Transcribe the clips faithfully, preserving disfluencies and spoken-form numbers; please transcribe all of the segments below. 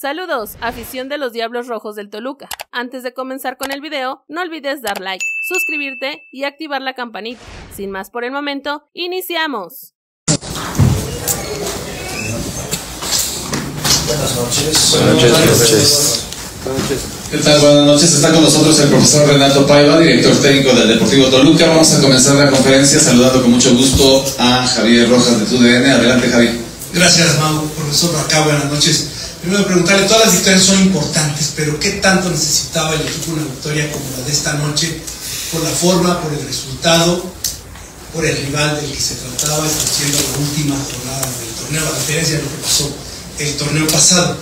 Saludos, afición de los Diablos Rojos del Toluca. Antes de comenzar con el video, no olvides dar like, suscribirte y activar la campanita. Sin más por el momento, ¡iniciamos! Buenas noches. Buenas noches. Buenas noches. Buenas noches. ¿Qué tal? Buenas noches. Está con nosotros el profesor Renato Paiva, director técnico del Deportivo Toluca. Vamos a comenzar la conferencia saludando con mucho gusto a Javier Rojas de T U D N. Adelante, Javier. Gracias, Mau. Profesor Acá, buenas noches. Primero preguntarle, todas las victorias son importantes, pero ¿qué tanto necesitaba el equipo una victoria como la de esta noche? Por la forma, por el resultado, por el rival del que se trataba, siendo la última jornada del torneo, a diferencia de lo que pasó el torneo pasado.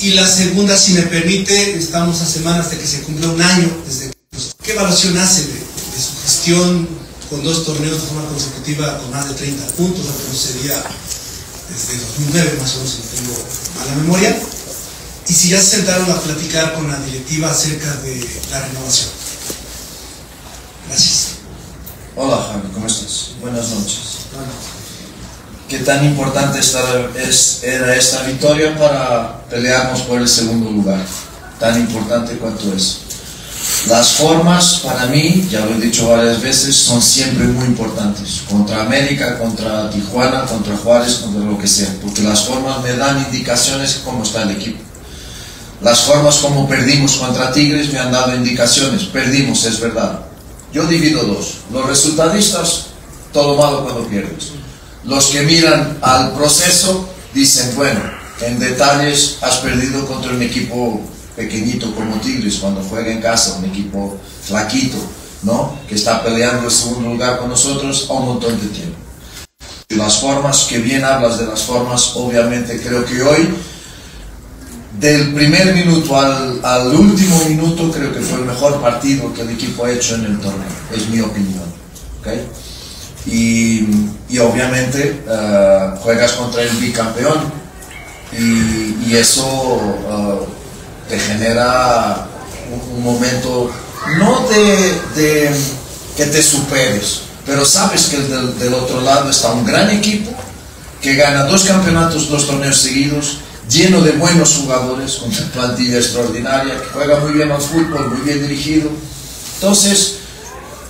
Y la segunda, si me permite, estamos a semanas de que se cumplió un año desde pues, ¿qué evaluación hace de, de su gestión con dos torneos de forma consecutiva con más de treinta puntos, lo que sucedía desde dos mil nueve más o menos, si tengo mala memoria? Y si ya se sentaron a platicar con la directiva acerca de la renovación. Gracias. Hola Javi, ¿cómo estás? Buenas noches. Buenas noches. ¿Qué tan importante esta, es, era esta victoria para pelearnos por el segundo lugar? Tan importante cuanto es. Las formas, para mí, ya lo he dicho varias veces, son siempre muy importantes. Contra América, contra Tijuana, contra Juárez, contra lo que sea. Porque las formas me dan indicaciones de cómo está el equipo. Las formas como perdimos contra Tigres me han dado indicaciones. Perdimos, es verdad. Yo divido dos. Los resultadistas, todo malo cuando pierdes. Los que miran al proceso dicen, bueno, en detalles has perdido contra un equipo pequeñito como Tigres cuando juega en casa, un equipo flaquito, ¿no? Que está peleando el segundo lugar con nosotros a un montón de tiempo. Y las formas, que bien hablas de las formas, obviamente creo que hoy, del primer minuto al, al último minuto, creo que fue el mejor partido que el equipo ha hecho en el torneo, es mi opinión, ¿okay? Y, y obviamente uh, juegas contra el bicampeón y, y eso uh, te genera un, un momento, no de, de que te superes, pero sabes que del, del otro lado está un gran equipo que gana dos campeonatos, dos torneos seguidos, lleno de buenos jugadores, con una plantilla extraordinaria, que juega muy bien al fútbol, muy bien dirigido. Entonces,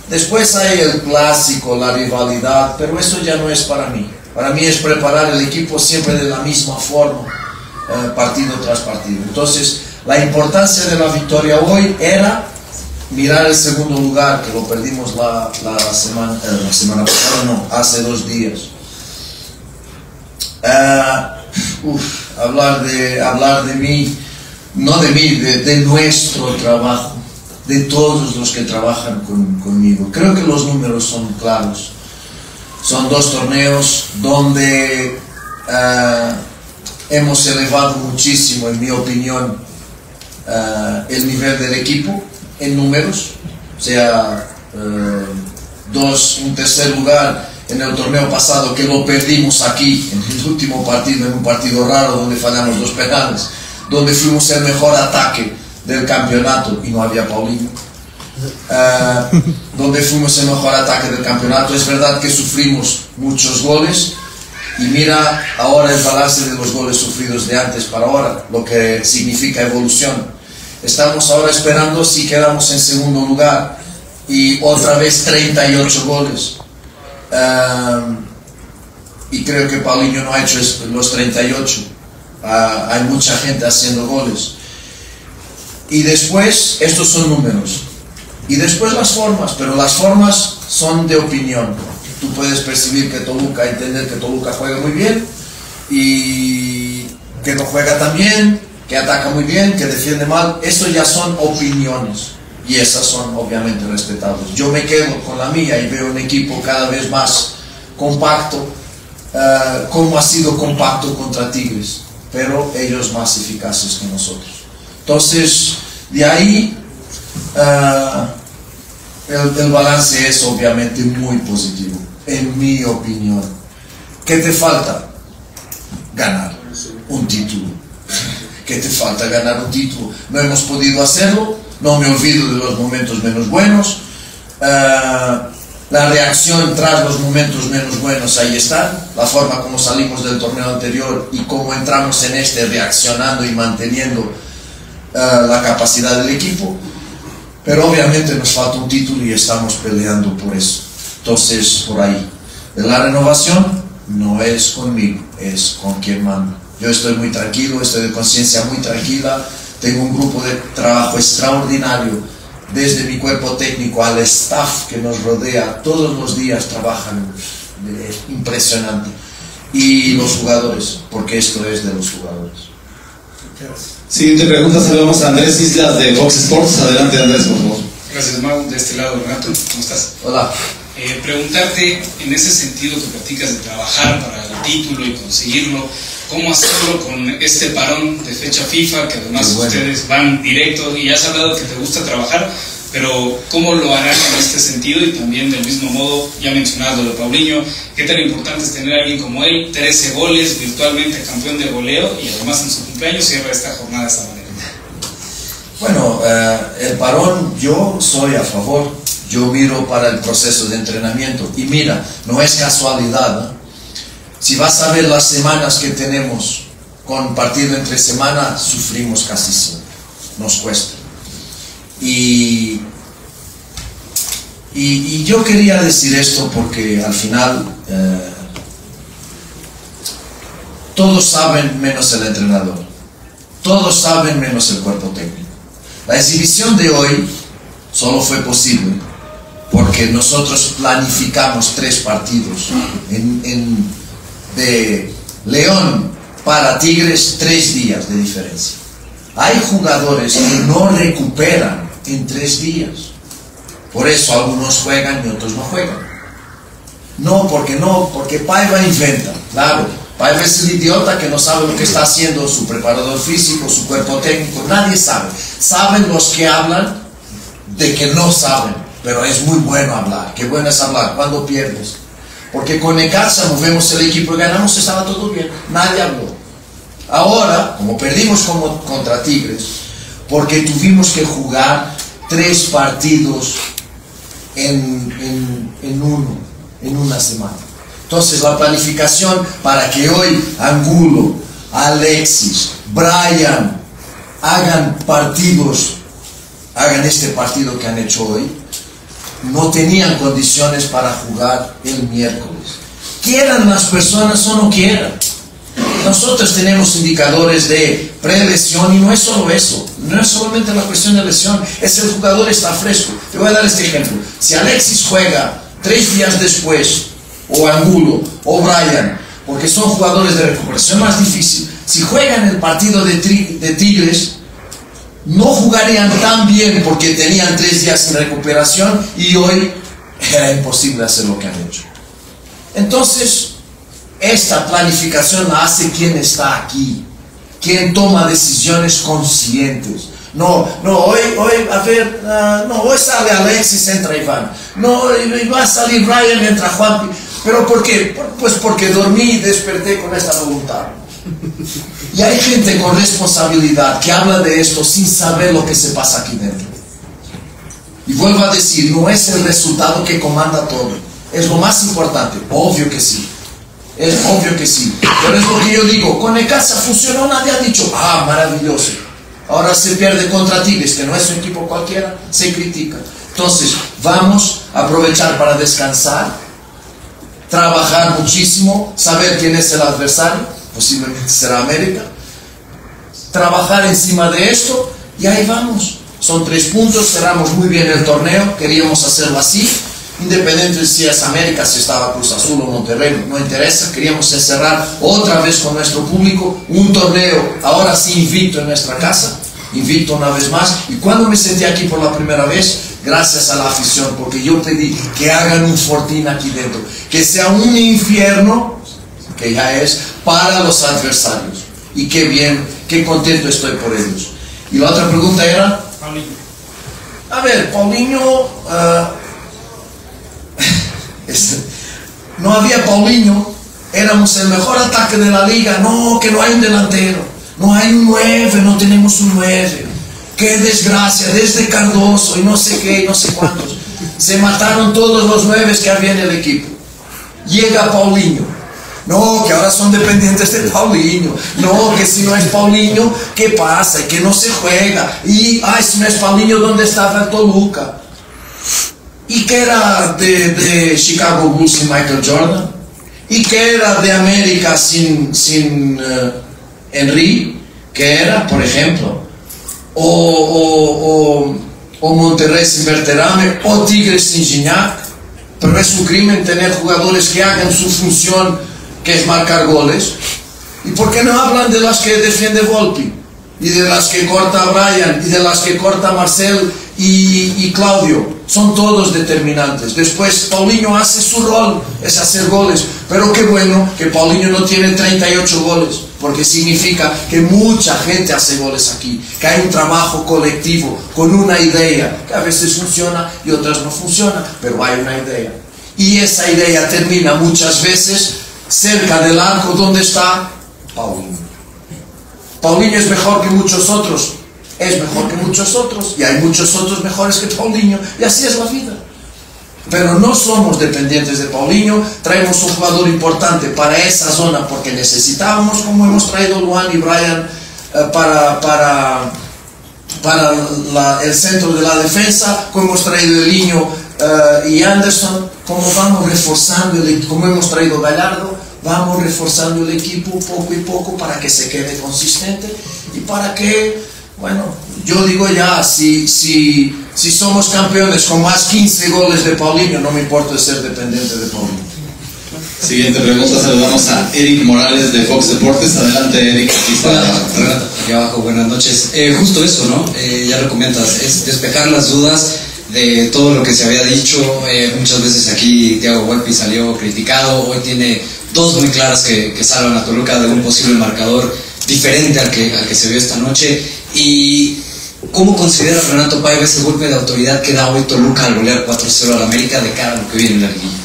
después hay el clásico, la rivalidad, pero eso ya no es para mí. Para mí es preparar el equipo siempre de la misma forma, eh, partido tras partido. Entonces, la importancia de la victoria hoy era mirar el segundo lugar, que lo perdimos la, la, semana, eh, la semana pasada, no, hace dos días. Uh, uf, hablar, de, hablar de mí, no de mí, de, de nuestro trabajo, de todos los que trabajan con, conmigo. Creo que los números son claros. Son dos torneos donde uh, hemos elevado muchísimo, en mi opinión, uh, el nivel del equipo en números. O sea, uh, dos, un tercer lugar en el torneo pasado que lo perdimos aquí, en el último partido, en un partido raro donde fallamos dos penales, donde fuimos el mejor ataque del campeonato y no había Paulinho, uh, donde fuimos el mejor ataque del campeonato. Es verdad que sufrimos muchos goles y mira ahora el balance de los goles sufridos de antes para ahora, lo que significa evolución. Estamos ahora esperando si quedamos en segundo lugar y otra vez treinta y ocho goles. Uh, y creo que Paulinho no ha hecho los treinta y ocho. Uh, hay mucha gente haciendo goles. Y después, estos son números. Y después las formas, pero las formas son de opinión. Tú puedes percibir que Toluca, entender que Toluca juega muy bien, y que no juega tan bien, que ataca muy bien, que defiende mal. Eso ya son opiniones. Y esas son obviamente respetables. Yo me quedo con la mía y veo un equipo cada vez más compacto, uh, como ha sido compacto contra Tigres, pero ellos más eficaces que nosotros. Entonces, de ahí, uh, el, el balance es obviamente muy positivo, en mi opinión. ¿Qué te falta? Ganar un título. ¿Qué te falta? Ganar un título. No hemos podido hacerlo, no me olvido de los momentos menos buenos. Uh, La reacción tras los momentos menos buenos, ahí está. La forma como salimos del torneo anterior y cómo entramos en este, reaccionando y manteniendo uh, la capacidad del equipo. Pero obviamente nos falta un título y estamos peleando por eso. Entonces, por ahí. La renovación no es conmigo, es con quien manda. Yo estoy muy tranquilo, estoy de conciencia muy tranquila. Tengo un grupo de trabajo extraordinario. Desde mi cuerpo técnico al staff que nos rodea, todos los días trabajan, es impresionante. Y los jugadores, porque esto es de los jugadores. Siguiente pregunta, saludamos a Andrés Islas de Fox Sports. Adelante, Andrés, por favor. Gracias, Mau. De este lado, Renato, ¿cómo estás? Hola. Eh, preguntarte, en ese sentido que platicas de trabajar para el título y conseguirlo, ¿cómo hacerlo con este parón de fecha FIFA? Que además bueno, ustedes van directo y has hablado que te gusta trabajar, pero ¿cómo lo harán en este sentido? Y también del mismo modo, ya mencionado lo de Paulinho, ¿qué tan importante es tener a alguien como él? trece goles, virtualmente campeón de goleo, y además en su cumpleaños cierra esta jornada de esta manera. Bueno, eh, el parón yo soy a favor, yo miro para el proceso de entrenamiento, y mira, no es casualidad, ¿eh? Si vas a ver las semanas que tenemos con partido entre semana, sufrimos casi siempre, nos cuesta. Y, y, y yo quería decir esto porque al final eh, todos saben menos el entrenador, todos saben menos el cuerpo técnico. La exhibición de hoy solo fue posible porque nosotros planificamos tres partidos en... en de León para Tigres, tres días de diferencia. Hay jugadores que no recuperan en tres días. Por eso algunos juegan y otros no juegan. No, porque no, porque Paiva inventa. Claro, Paiva es el idiota que no sabe lo que está haciendo su preparador físico, su cuerpo técnico, nadie sabe. Saben los que hablan de que no saben, pero es muy bueno hablar. Qué bueno es hablar cuando pierdes. Porque con Ecaza movemos el equipo y ganamos, estaba todo bien, nadie habló. Ahora, como perdimos como contra Tigres, porque tuvimos que jugar tres partidos en, en, en, uno, en una semana. Entonces la planificación para que hoy Angulo, Alexis, Brian hagan partidos, hagan este partido que han hecho hoy, no tenían condiciones para jugar el miércoles. Quieran las personas o no quieran. Nosotros tenemos indicadores de prelesión y no es solo eso. No es solamente la cuestión de lesión, es el jugador está fresco. Te voy a dar este ejemplo. Si Alexis juega tres días después, o Angulo, o Brian, porque son jugadores de recuperación más difícil, si juegan el partido de, tri, de Tigres, no jugarían tan bien porque tenían tres días de recuperación y hoy era imposible hacer lo que han hecho. Entonces, esta planificación la hace quien está aquí, quien toma decisiones conscientes. No, no, hoy, hoy, a ver, uh, no, hoy sale Alexis, entra Iván. No, hoy va a salir Ryan, entra Juan. ¿Pero por qué? Pues porque dormí y desperté con esta voluntad. Y hay gente con responsabilidad que habla de esto sin saber lo que se pasa aquí dentro. Y vuelvo a decir, no es el resultado que comanda todo. Es lo más importante, obvio que sí. Es obvio que sí. Pero es lo que yo digo, con Ecaza funcionó, nadie ha dicho, ah, maravilloso. Ahora se pierde contra Tigres, que no es un equipo cualquiera, se critica. Entonces, vamos a aprovechar para descansar, trabajar muchísimo, saber quién es el adversario. Posiblemente será América, trabajar encima de esto y ahí vamos. Son tres puntos, cerramos muy bien el torneo, queríamos hacerlo así, independiente de si es América, si estaba Cruz Azul o Monterrey, no interesa, queríamos encerrar otra vez con nuestro público, un torneo, ahora sí invicto en nuestra casa, invicto una vez más. Y cuando me senté aquí por la primera vez, gracias a la afición, porque yo pedí que hagan un fortín aquí dentro, que sea un infierno, que ya es para los adversarios. Y qué bien, qué contento estoy por ellos. Y la otra pregunta era... Paulinho. A ver, Paulinho... Uh, este, no había Paulinho, éramos el mejor ataque de la liga. No, que no hay un delantero, no hay un nueve, no tenemos un nueve. Qué desgracia, desde Cardoso y no sé qué, y no sé cuántos. Se mataron todos los nueve que había en el equipo. Llega Paulinho. No, que ahora son dependientes de Paulinho. No, que si no es Paulinho, ¿qué pasa? Que no se juega. Y, ay, si no es Paulinho, ¿dónde estaba el Toluca? ¿Y qué era de, de Chicago Bulls sin Michael Jordan? ¿Y qué era de América sin, sin uh, Henry? ¿Qué era, por ejemplo? O... o, o o Monterrey sin Berterame, o Tigres sin Gignac. Pero es un crimen tener jugadores que hagan su función, que es marcar goles. ¿Y por qué no hablan de las que defiende Volpi? Y de las que corta Brian, y de las que corta Marcel y, y Claudio. Son todos determinantes. Después Paulinho hace su rol, es hacer goles. Pero qué bueno que Paulinho no tiene treinta y ocho goles, porque significa que mucha gente hace goles aquí, que hay un trabajo colectivo con una idea, que a veces funciona y otras no funciona, pero hay una idea. Y esa idea termina muchas veces cerca del arco donde está Paulinho. Paulinho es mejor que muchos otros, es mejor que muchos otros, y hay muchos otros mejores que Paulinho, y así es la vida. Pero no somos dependientes de Paulinho, traemos un jugador importante para esa zona porque necesitábamos, como hemos traído Juan y Brian eh, para, para, para la, el centro de la defensa, como hemos traído el niño eh, y Anderson, como vamos reforzando, el, como hemos traído Gallardo, vamos reforzando el equipo poco y poco para que se quede consistente y para que, bueno, yo digo ya, si... si Si somos campeones con más quince goles de Paulinho, no me importa ser dependiente de Paulinho. Siguiente pregunta, saludamos a Eric Morales de Fox Deportes. Adelante, Eric. Aquí, está. Aquí abajo, buenas noches. Eh, justo eso, ¿no? Eh, ya lo comentas, es despejar las dudas de todo lo que se había dicho. Eh, muchas veces aquí Thiago Volpi salió criticado. Hoy tiene dos muy claras que, que salvan a Toluca de un posible marcador diferente al que, al que se vio esta noche. Y... ¿cómo considera Renato Paiva ese golpe de autoridad que da hoy Toluca al golear cuatro cero al América de cara a lo que viene en la liguilla?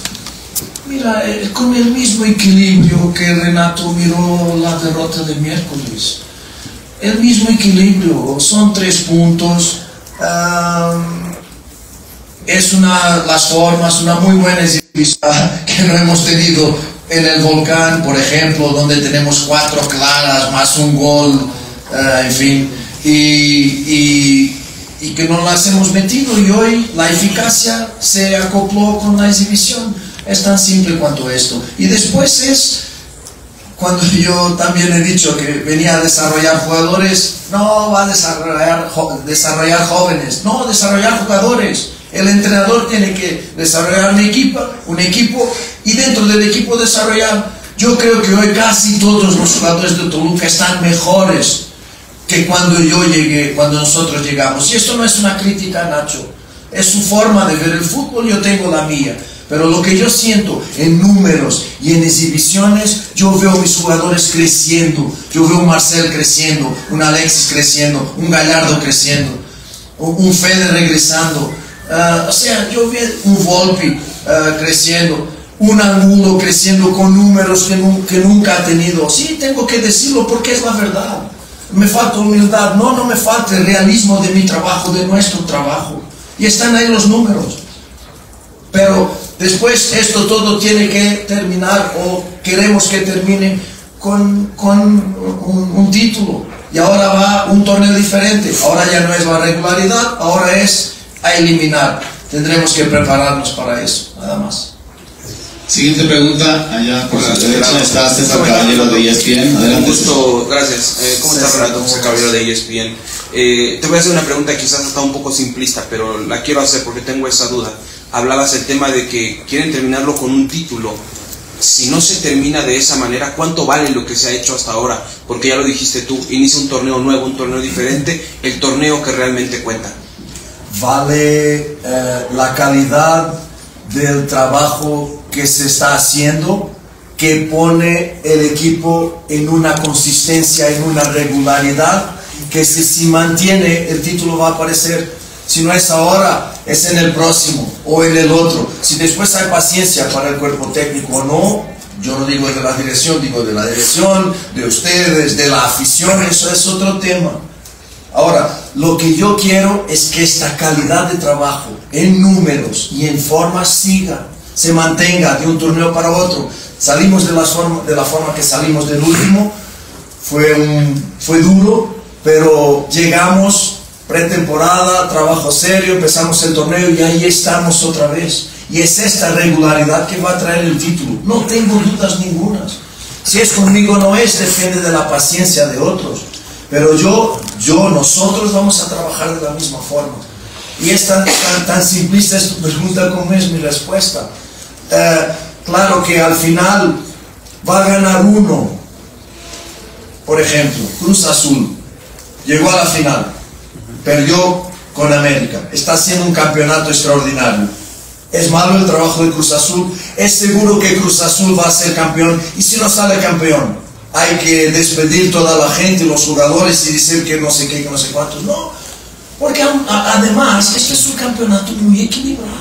Mira, con el mismo equilibrio que Renato miró la derrota de miércoles, el mismo equilibrio, son tres puntos, um, es una, las formas, una muy buena exhibición que no hemos tenido en el Volcán, por ejemplo, donde tenemos cuatro claras más un gol, uh, en fin. Y, y, y que no las hemos metido, y hoy la eficacia se acopló con la exhibición. Es tan simple cuanto esto. Y después es cuando yo también he dicho que venía a desarrollar jugadores, no va a desarrollar, jo, desarrollar jóvenes, no desarrollar jugadores. El entrenador tiene que desarrollar un equipo, un equipo y dentro del equipo desarrollar. Yo creo que hoy casi todos los jugadores de Toluca están mejores que cuando yo llegué, cuando nosotros llegamos. Y esto no es una crítica, Nacho, es su forma de ver el fútbol, yo tengo la mía, pero lo que yo siento en números y en exhibiciones, yo veo mis jugadores creciendo, yo veo un Marcel creciendo, un Alexis creciendo, un Gallardo creciendo, un Fede regresando, uh, o sea, yo veo un Volpi uh, creciendo, un Angulo creciendo con números que, nu que nunca ha tenido. Sí, tengo que decirlo porque es la verdad. Me falta humildad, no, no me falta el realismo de mi trabajo, de nuestro trabajo, y están ahí los números. Pero después esto todo tiene que terminar, o queremos que termine con, con un, un título, y ahora va un torneo diferente, ahora ya no es la regularidad, ahora es a eliminar. Tendremos que prepararnos para eso, nada más. Siguiente pregunta, allá por la derecha está César Caballero de E S P N. Adelante. Gusto, gracias. Eh, ¿Cómo estás, Renato? José Caballero de E S P N. Eh, te voy a hacer una pregunta quizás hasta un poco simplista, pero la quiero hacer porque tengo esa duda. Hablabas el tema de que quieren terminarlo con un título. Si no se termina de esa manera, ¿cuánto vale lo que se ha hecho hasta ahora? Porque ya lo dijiste tú, inicia un torneo nuevo, un torneo diferente, el torneo que realmente cuenta. Vale eh, la calidad del trabajo que se está haciendo, que pone el equipo en una consistencia, en una regularidad, que si, si mantiene el título va a aparecer. Si no es ahora, es en el próximo o en el otro. Si después hay paciencia para el cuerpo técnico o no, yo no digo de la dirección, digo de la dirección, de ustedes, de la afición, eso es otro tema. Ahora, Lo que yo quiero es que esta calidad de trabajo en números y en forma siga, se mantenga de un torneo para otro. Salimos de la forma, de la forma que salimos del último, fue, un, fue duro, pero llegamos pretemporada, trabajo serio, empezamos el torneo y ahí estamos otra vez. Y es esta regularidad que va a traer el título, no tengo dudas ningunas. Si es conmigo no es, depende de la paciencia de otros. Pero yo, yo, nosotros vamos a trabajar de la misma forma. Y es tan, tan, tan simplista esta pregunta como es mi respuesta. Eh, claro que al final va a ganar uno. Por ejemplo, Cruz Azul llegó a la final, perdió con América, está haciendo un campeonato extraordinario. ¿Es malo el trabajo de Cruz Azul? Es seguro que Cruz Azul va a ser campeón. Y si no sale campeón, hay que despedir toda la gente, los jugadores, y decir que no sé qué, que no sé cuánto. No, porque además este es un campeonato muy equilibrado.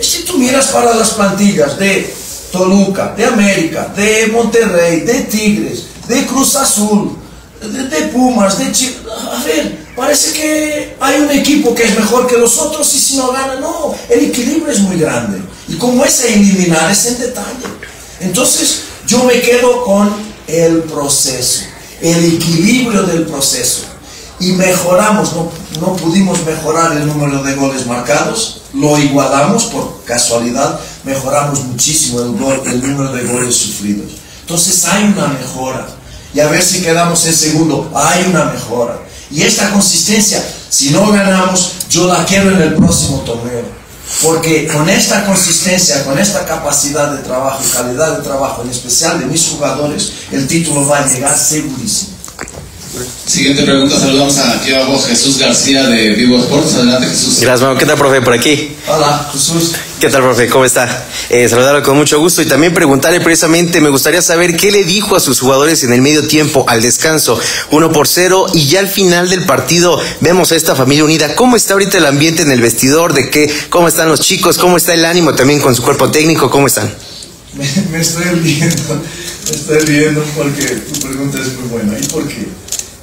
Si tú miras para las plantillas de Toluca, de América, de Monterrey, de Tigres, de Cruz Azul, de, de Pumas, de Chile, a ver, parece que hay un equipo que es mejor que los otros y si no gana, no, el equilibrio es muy grande. Y como es eliminar, es en detalle. Entonces, yo me quedo con el proceso, el equilibrio del proceso. Y mejoramos, no, no pudimos mejorar el número de goles marcados, lo igualamos por casualidad, mejoramos muchísimo el, gol, el número de goles sufridos. Entonces hay una mejora. Y a ver si quedamos en segundo, hay una mejora. Y esta consistencia, si no ganamos, yo la quiero en el próximo torneo. Porque con esta consistencia, con esta capacidad de trabajo y calidad de trabajo, en especial de mis jugadores, el título va a llegar segurísimo. Siguiente pregunta, saludamos aquí abajo Jesús García de Vivo Sports. Adelante, Jesús. Gracias, Mau. ¿Qué tal, profe, por aquí? Hola, Jesús. ¿Qué tal, profe? ¿Cómo está? Eh, saludarlo con mucho gusto y también preguntarle precisamente, me gustaría saber qué le dijo a sus jugadores en el medio tiempo, al descanso, uno por cero, y ya al final del partido vemos a esta familia unida. ¿Cómo está ahorita el ambiente en el vestidor? ¿De qué? ¿Cómo están los chicos? ¿Cómo está el ánimo también con su cuerpo técnico? ¿Cómo están? Me, me estoy riendo, me estoy riendo porque tu pregunta es muy buena. ¿Y por qué?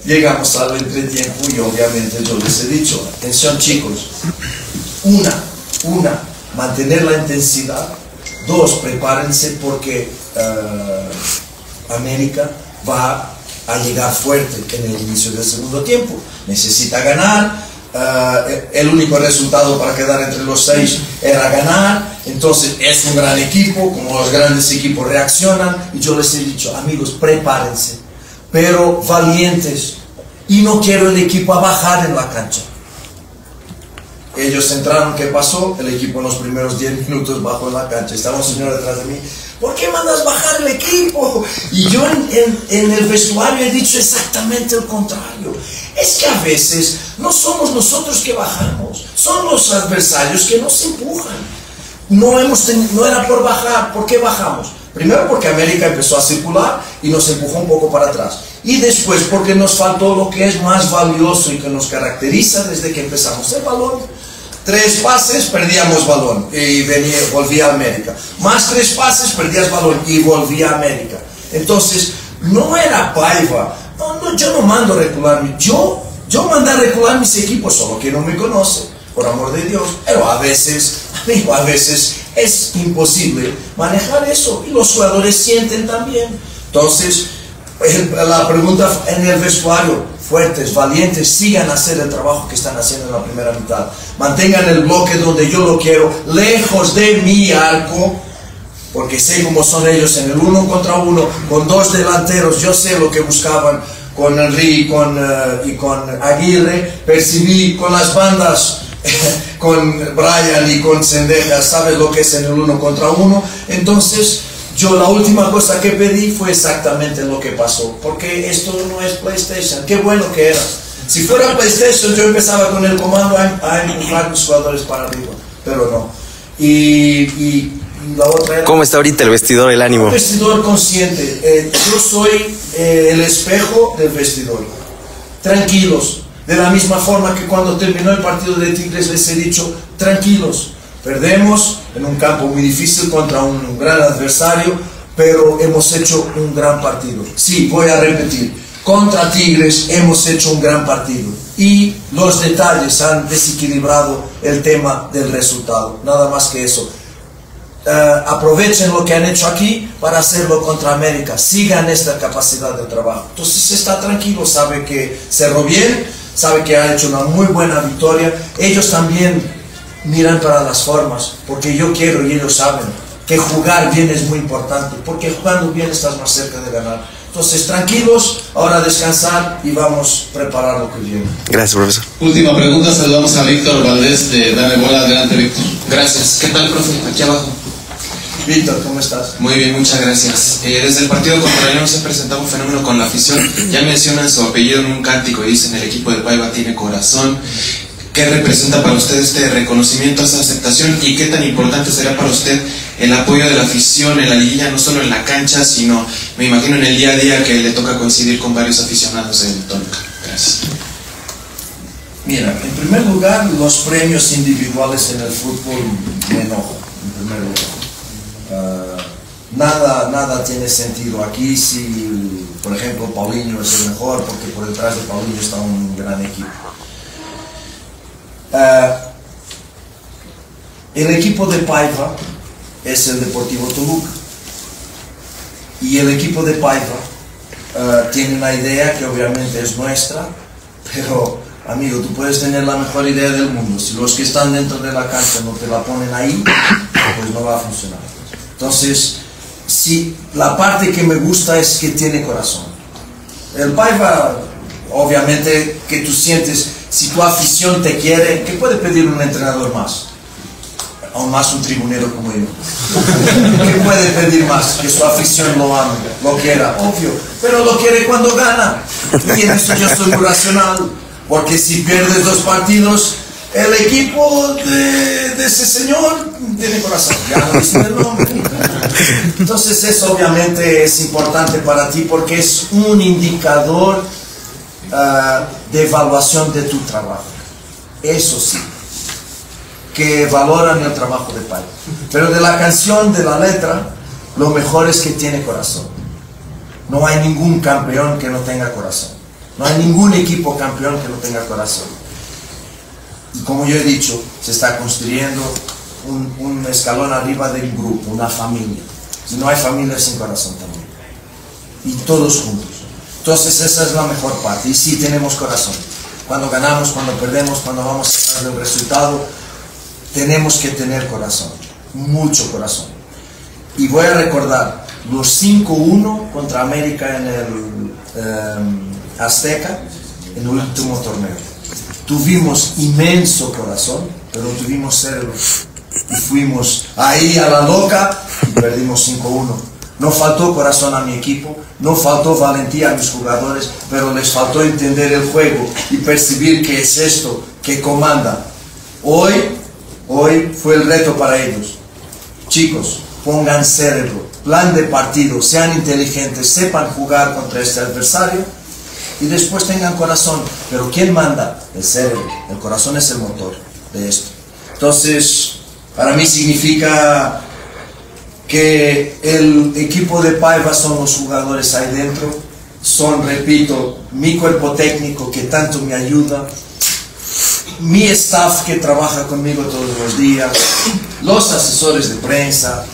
Llegamos al entretiempo y obviamente yo les he dicho, atención chicos, una, una, mantener la intensidad, dos, prepárense porque uh, América va a llegar fuerte en el inicio del segundo tiempo, necesita ganar, uh, el único resultado para quedar entre los seis era ganar, entonces es un gran equipo, como los grandes equipos reaccionan, y yo les he dicho, amigos, prepárense, pero valientes, y no quiero el equipo a bajar en la cancha. Ellos entraron, ¿qué pasó? El equipo en los primeros diez minutos bajó en la cancha, estaba un señor detrás de mí, ¿por qué mandas bajar el equipo? Y yo en, en, en el vestuario he dicho exactamente el contrario, es que a veces no somos nosotros que bajamos, son los adversarios que nos empujan, no, hemos no era por bajar, ¿por qué bajamos? Primero porque América empezó a circular y nos empujó un poco para atrás. Y después porque nos faltó lo que es más valioso y que nos caracteriza desde que empezamos el balón. Tres pases, perdíamos balón y venía, volvía a América. Más tres pases, perdías balón y volvía a América. Entonces, no era Paiva. No, no, yo no mando a recularme. Yo, yo mando a recular mis equipos, solo que no me conoce, por amor de Dios. Pero a veces, amigo, a veces es imposible manejar eso y los jugadores sienten también. Entonces, la pregunta en el vestuario, fuertes, valientes, sigan a hacer el trabajo que están haciendo en la primera mitad. Mantengan el bloque donde yo lo quiero, lejos de mi arco, porque sé cómo son ellos en el uno contra uno, con dos delanteros, yo sé lo que buscaban con Henry y con, uh, y con Aguirre, percibí con las bandas, con Brian y con Sendeja, sabes lo que es en el uno contra uno. Entonces yo la última cosa que pedí fue exactamente lo que pasó, porque esto no es PlayStation. Qué bueno que era, si fuera PlayStation yo empezaba con el comando a, a empujar los jugadores para arriba, pero no. Y, y la otra era, ¿cómo está ahorita el vestidor, el ánimo? El vestidor consciente, eh, yo soy eh, el espejo del vestidor, tranquilos. De la misma forma que cuando terminó el partido de Tigres les he dicho, tranquilos, perdemos en un campo muy difícil contra un, un gran adversario, pero hemos hecho un gran partido. Sí, voy a repetir, Contra Tigres hemos hecho un gran partido y los detalles han desequilibrado el tema del resultado, nada más que eso. Uh, aprovechen lo que han hecho aquí para hacerlo contra América, sigan esta capacidad de trabajo. Entonces está tranquilo, sabe que cerró bien, sabe que ha hecho una muy buena victoria. Ellos también miran para las formas, porque yo quiero y ellos saben que jugar bien es muy importante, porque jugando bien estás más cerca de ganar. Entonces, tranquilos, ahora descansar y vamos a preparar lo que viene. Gracias, profesor. Última pregunta, saludamos a Víctor Valdés de Dame Bola. Adelante, Víctor. Gracias. ¿Qué tal, profe? Aquí abajo. Víctor, ¿cómo estás? Muy bien, muchas gracias. Eh, desde el partido contra León se presentaba un fenómeno con la afición. Ya mencionan su apellido en un cántico y dicen: el equipo de Paiva tiene corazón. ¿Qué representa para usted este reconocimiento, esa aceptación? ¿Y qué tan importante será para usted el apoyo de la afición en la liguilla, no solo en la cancha, sino, me imagino, en el día a día que le toca coincidir con varios aficionados del Toluca? Gracias. Mira, en primer lugar, los premios individuales en el fútbol me enojan, en primer lugar. Uh, nada, nada tiene sentido aquí si, por ejemplo, Paulinho es el mejor, porque por detrás de Paulinho está un gran equipo. Uh, el equipo de Paiva es el Deportivo Toluca y el equipo de Paiva uh, tiene una idea que obviamente es nuestra, pero amigo, tú puedes tener la mejor idea del mundo, si los que están dentro de la cancha no te la ponen ahí, pues no va a funcionar. Entonces, sí, la parte que me gusta es que tiene corazón el Paiva. Obviamente que tú sientes, si tu afición te quiere, ¿qué puede pedir un entrenador más? Aún más un tribunero como yo. ¿Qué puede pedir más? Que su afición lo ame, lo quiera, obvio. Pero lo quiere cuando gana. Y en eso yo soy racional. Porque si pierdes dos partidos, el equipo de, de ese señor tiene corazón. Ya no dice el nombre. Entonces eso obviamente es importante para ti porque es un indicador Uh, de evaluación de tu trabajo. Eso sí, que valoran el trabajo de Paiva. Pero de la canción, de la letra, lo mejor es que tiene corazón. No hay ningún campeón que no tenga corazón. No hay ningún equipo campeón que no tenga corazón. Y como yo he dicho, se está construyendo un, un escalón arriba del grupo, una familia. Si no hay familia sin corazón también. Y todos juntos. Entonces esa es la mejor parte, y sí tenemos corazón. Cuando ganamos, cuando perdemos, cuando vamos a sacar el resultado, tenemos que tener corazón, mucho corazón. Y voy a recordar los cinco uno contra América en el eh, Azteca, en el último torneo. Tuvimos inmenso corazón, pero tuvimos cerebro. Y fuimos ahí a la loca y perdimos cinco uno. No faltó corazón a mi equipo, no faltó valentía a mis jugadores, pero les faltó entender el juego y percibir que es esto que comanda. Hoy, hoy fue el reto para ellos. Chicos, pongan cerebro, plan de partido, sean inteligentes, sepan jugar contra este adversario y después tengan corazón. Pero ¿quién manda? El cerebro. El corazón es el motor de esto. Entonces, para mí significa que el equipo de Paiva son los jugadores ahí dentro, son, repito, mi cuerpo técnico que tanto me ayuda, mi staff que trabaja conmigo todos los días, los asesores de prensa,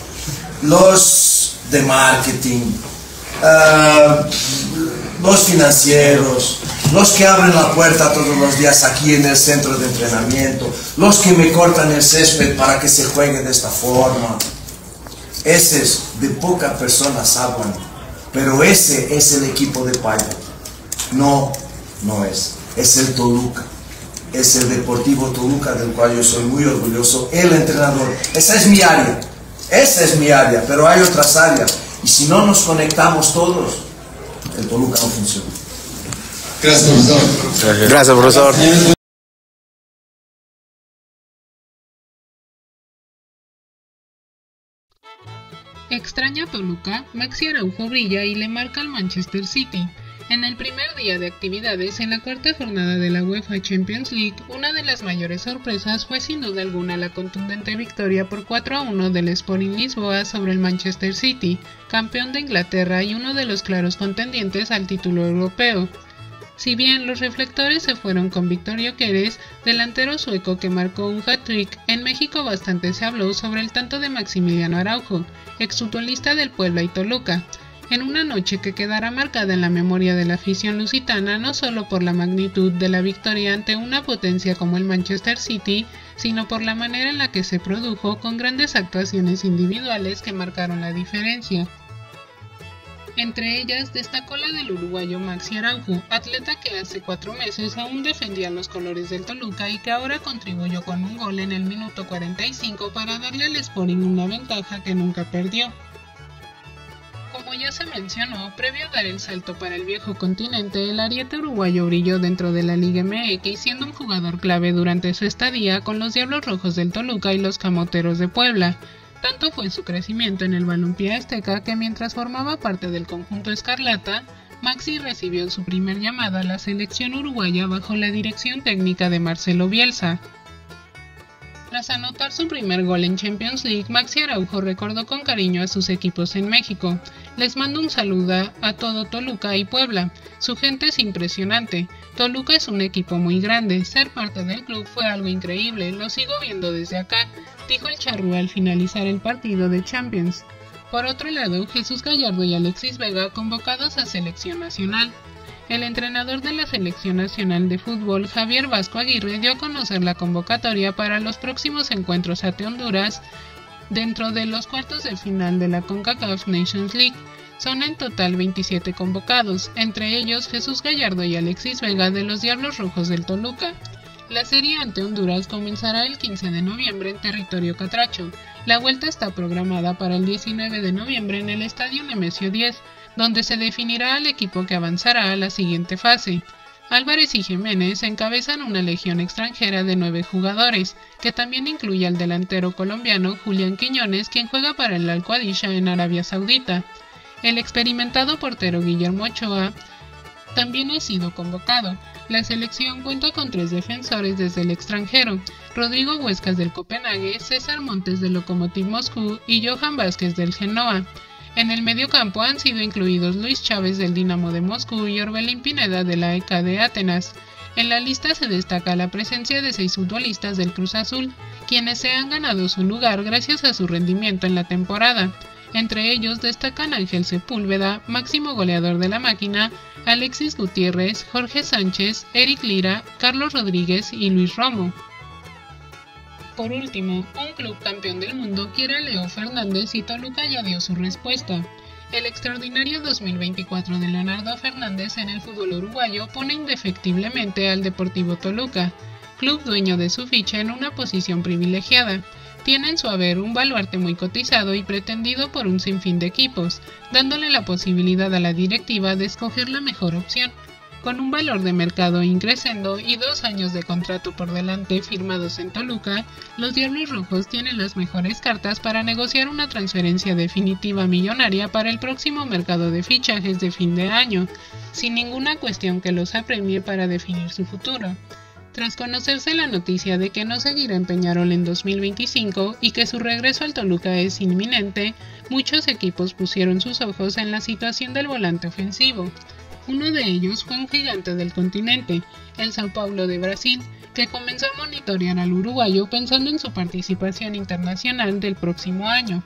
los de marketing, uh, los financieros, los que abren la puerta todos los días aquí en el centro de entrenamiento, los que me cortan el césped para que se juegue de esta forma. Ese es, de pocas personas hablan, pero ese es el equipo de Paiva. No, no es. Es el Toluca. Es el Deportivo Toluca, del cual yo soy muy orgulloso. El entrenador. Esa es mi área. Esa es mi área, pero hay otras áreas. Y si no nos conectamos todos, el Toluca no funciona. Gracias, profesor. Gracias, profesor. Extraña Toluca, Maxi Araujo brilla y le marca al Manchester City. En el primer día de actividades en la cuarta jornada de la UEFA Champions League, una de las mayores sorpresas fue sin duda alguna la contundente victoria por cuatro a uno del Sporting Lisboa sobre el Manchester City, campeón de Inglaterra y uno de los claros contendientes al título europeo. Si bien los reflectores se fueron con Victorio Queres, delantero sueco que marcó un hat-trick, en México bastante se habló sobre el tanto de Maximiliano Araujo, exfutbolista del Puebla y Toluca, en una noche que quedará marcada en la memoria de la afición lusitana no solo por la magnitud de la victoria ante una potencia como el Manchester City, sino por la manera en la que se produjo con grandes actuaciones individuales que marcaron la diferencia. Entre ellas destacó la del uruguayo Maxi Araujo, atleta que hace cuatro meses aún defendía los colores del Toluca y que ahora contribuyó con un gol en el minuto cuarenta y cinco para darle al Sporting una ventaja que nunca perdió. Como ya se mencionó, previo a dar el salto para el viejo continente, el ariete uruguayo brilló dentro de la Liga M X, siendo un jugador clave durante su estadía con los Diablos Rojos del Toluca y los Camoteros de Puebla. Tanto fue su crecimiento en el balompié azteca que mientras formaba parte del conjunto escarlata, Maxi recibió su primer llamada a la selección uruguaya bajo la dirección técnica de Marcelo Bielsa. Tras anotar su primer gol en Champions League, Maxi Araujo recordó con cariño a sus equipos en México. Les mando un saludo a todo Toluca y Puebla. Su gente es impresionante. Toluca es un equipo muy grande. Ser parte del club fue algo increíble. Lo sigo viendo desde acá, dijo el charrúa al finalizar el partido de Champions. Por otro lado, Jesús Gallardo y Alexis Vega convocados a selección nacional. El entrenador de la Selección Nacional de Fútbol, Javier Vasco Aguirre, dio a conocer la convocatoria para los próximos encuentros ante Honduras dentro de los cuartos de final de la CONCACAF Nations League. Son en total veintisiete convocados, entre ellos Jesús Gallardo y Alexis Vega de los Diablos Rojos del Toluca. La serie ante Honduras comenzará el quince de noviembre en territorio catracho. La vuelta está programada para el diecinueve de noviembre en el Estadio Nemesio diez, donde se definirá al equipo que avanzará a la siguiente fase. Álvarez y Jiménez encabezan una legión extranjera de nueve jugadores, que también incluye al delantero colombiano Julián Quiñones, quien juega para el Al-Qadisha en Arabia Saudita. El experimentado portero Guillermo Ochoa también ha sido convocado. La selección cuenta con tres defensores desde el extranjero: Rodrigo Huescas del Copenhague, César Montes del Lokomotiv Moscú y Johan Vázquez del Genoa. En el mediocampo han sido incluidos Luis Chávez del Dinamo de Moscú y Orbelín Pineda de la E C A de Atenas. En la lista se destaca la presencia de seis futbolistas del Cruz Azul, quienes se han ganado su lugar gracias a su rendimiento en la temporada. Entre ellos destacan Ángel Sepúlveda, máximo goleador de la máquina, Alexis Gutiérrez, Jorge Sánchez, Eric Lira, Carlos Rodríguez y Luis Romo. Por último, un club campeón del mundo quiere a Leo Fernández y Toluca ya dio su respuesta. El extraordinario dos mil veinticuatro de Leonardo Fernández en el fútbol uruguayo pone indefectiblemente al Deportivo Toluca, club dueño de su ficha, en una posición privilegiada. Tiene en su haber un baluarte muy cotizado y pretendido por un sinfín de equipos, dándole la posibilidad a la directiva de escoger la mejor opción. Con un valor de mercado increciendo y dos años de contrato por delante firmados en Toluca, los Diablos Rojos tienen las mejores cartas para negociar una transferencia definitiva millonaria para el próximo mercado de fichajes de fin de año, sin ninguna cuestión que los apremie para definir su futuro. Tras conocerse la noticia de que no seguirá en Peñarol en dos mil veinticinco y que su regreso al Toluca es inminente, muchos equipos pusieron sus ojos en la situación del volante ofensivo. Uno de ellos fue un gigante del continente, el São Paulo de Brasil, que comenzó a monitorear al uruguayo pensando en su participación internacional del próximo año.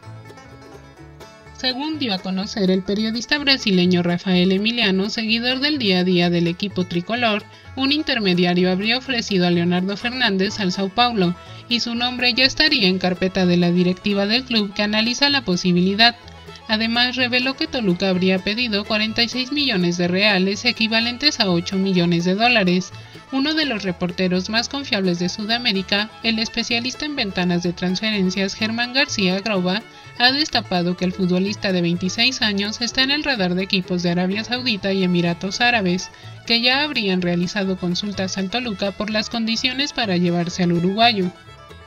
Según dio a conocer el periodista brasileño Rafael Emiliano, seguidor del día a día del equipo tricolor, un intermediario habría ofrecido a Leonardo Fernández al São Paulo y su nombre ya estaría en carpeta de la directiva del club que analiza la posibilidad. Además, reveló que Toluca habría pedido cuarenta y seis millones de reales, equivalentes a ocho millones de dólares. Uno de los reporteros más confiables de Sudamérica, el especialista en ventanas de transferencias Germán García Groba, ha destapado que el futbolista de veintiséis años está en el radar de equipos de Arabia Saudita y Emiratos Árabes, que ya habrían realizado consultas al Toluca por las condiciones para llevarse al uruguayo.